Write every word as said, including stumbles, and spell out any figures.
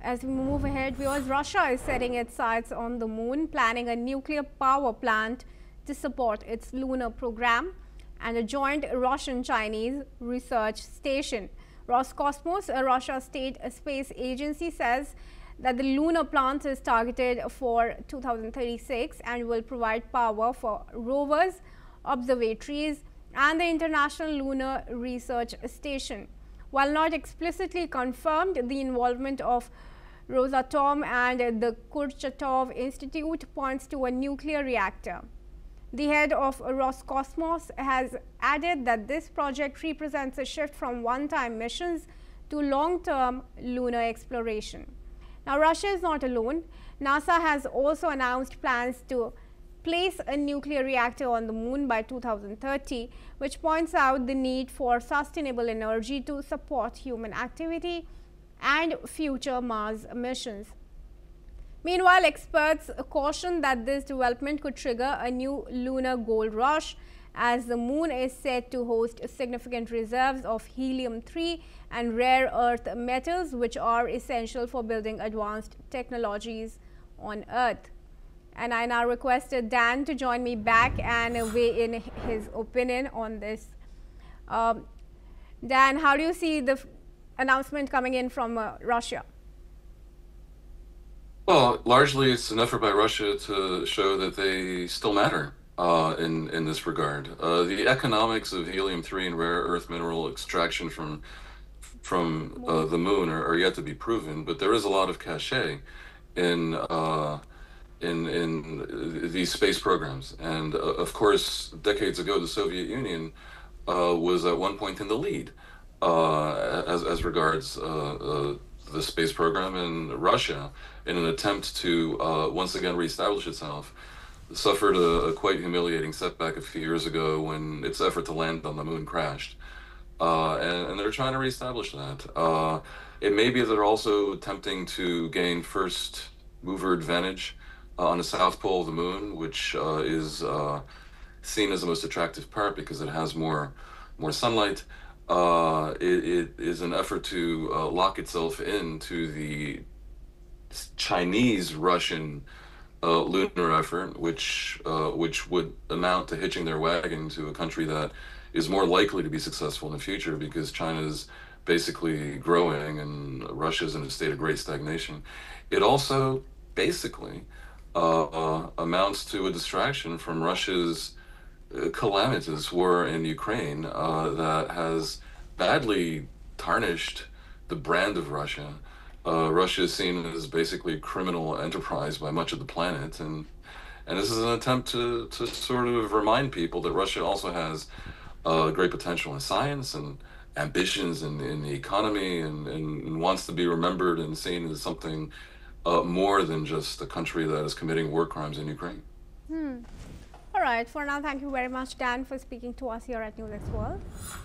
As we move ahead, viewers, Russia is setting its sights on the moon, planning a nuclear power plant to support its lunar program and a joint Russian-Chinese research station. Roscosmos, a Russia state space agency, says that the lunar plant is targeted for two thousand thirty-six and will provide power for rovers, observatories, and the International Lunar Research Station. While not explicitly confirmed, the involvement of Rosatom and the Kurchatov Institute points to a nuclear reactor. The head of Roscosmos has added that this project represents a shift from one-time missions to long-term lunar exploration. Now, Russia is not alone. NASA has also announced plans to place a nuclear reactor on the moon by two thousand thirty, which points out the need for sustainable energy to support human activity and future Mars missions. Meanwhile, experts caution that this development could trigger a new lunar gold rush, as the moon is said to host significant reserves of helium three and rare earth metals, which are essential for building advanced technologies on Earth. And I now requested Dan to join me back and weigh in his opinion on this. Um, Dan, how do you see the f announcement coming in from uh, Russia? Well, largely it's an effort by Russia to show that they still matter uh, in, in this regard. Uh, the economics of helium three and rare earth mineral extraction from, from uh, the moon are, are yet to be proven, but there is a lot of cachet in uh, In, in these space programs. And uh, of course, decades ago, the Soviet Union uh, was at one point in the lead uh, as, as regards uh, uh, the space program, and Russia, in an attempt to uh, once again reestablish itself, suffered a, a quite humiliating setback a few years ago when its effort to land on the moon crashed. Uh, and, and they're trying to reestablish that. Uh, it may be they're also attempting to gain first mover advantage on the south pole of the moon, which uh, is uh, seen as the most attractive part because it has more more sunlight. Uh, it, it is an effort to uh, lock itself into the Chinese-Russian uh, lunar effort, which uh, which would amount to hitching their wagon to a country that is more likely to be successful in the future, because China's basically growing and Russia's in a state of great stagnation. It also basically Uh, uh, amounts to a distraction from Russia's uh, calamitous war in Ukraine uh, that has badly tarnished the brand of Russia. Uh, Russia is seen as basically a criminal enterprise by much of the planet, and and this is an attempt to, to sort of remind people that Russia also has uh, great potential in science and ambitions in, in the economy, and, and wants to be remembered and seen as something Uh, more than just a country that is committing war crimes in Ukraine. Hmm. All right. For now, thank you very much, Dan, for speaking to us here at NewsX World.